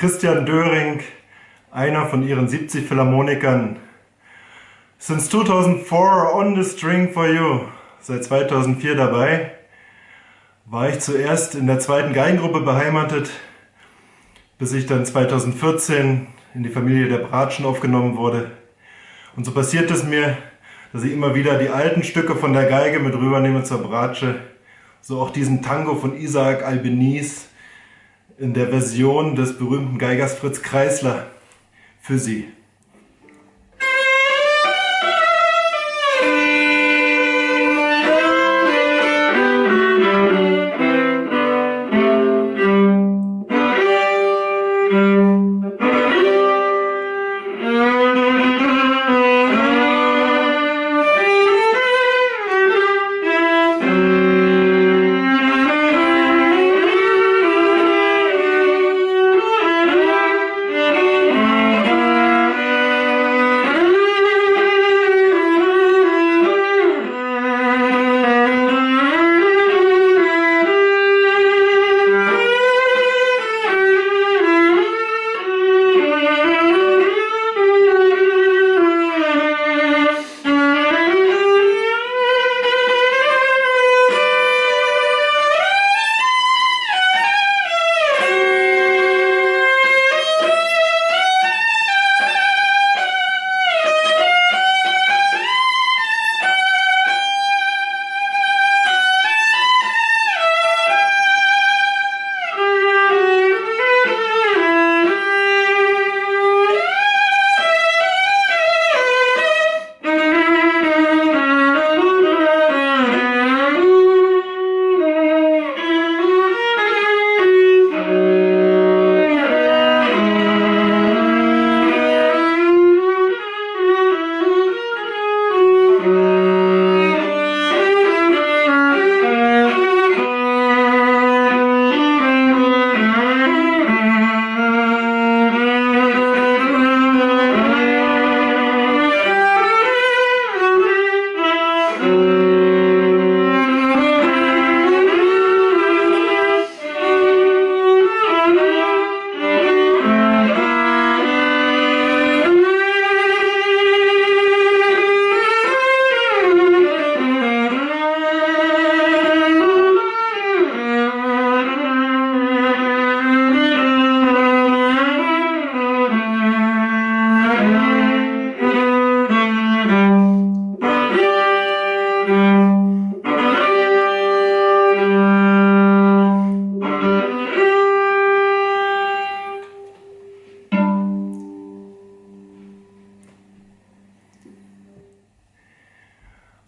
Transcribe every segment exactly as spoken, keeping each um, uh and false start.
Christian Döring, einer von ihren siebzig Philharmonikern. Since two thousand four on the string for you, seit zweitausendvier dabei, war ich zuerst in der zweiten Geigengruppe beheimatet, bis ich dann zweitausendvierzehn in die Familie der Bratschen aufgenommen wurde. Und so passiert es mir, dass ich immer wieder die alten Stücke von der Geige mit rübernehme zur Bratsche, so auch diesen Tango von Isaac Albéniz in der Version des berühmten Geigers Fritz Kreisler für Sie.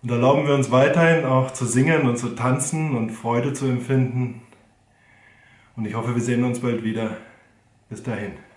Und erlauben wir uns weiterhin auch zu singen und zu tanzen und Freude zu empfinden. Und ich hoffe, wir sehen uns bald wieder. Bis dahin.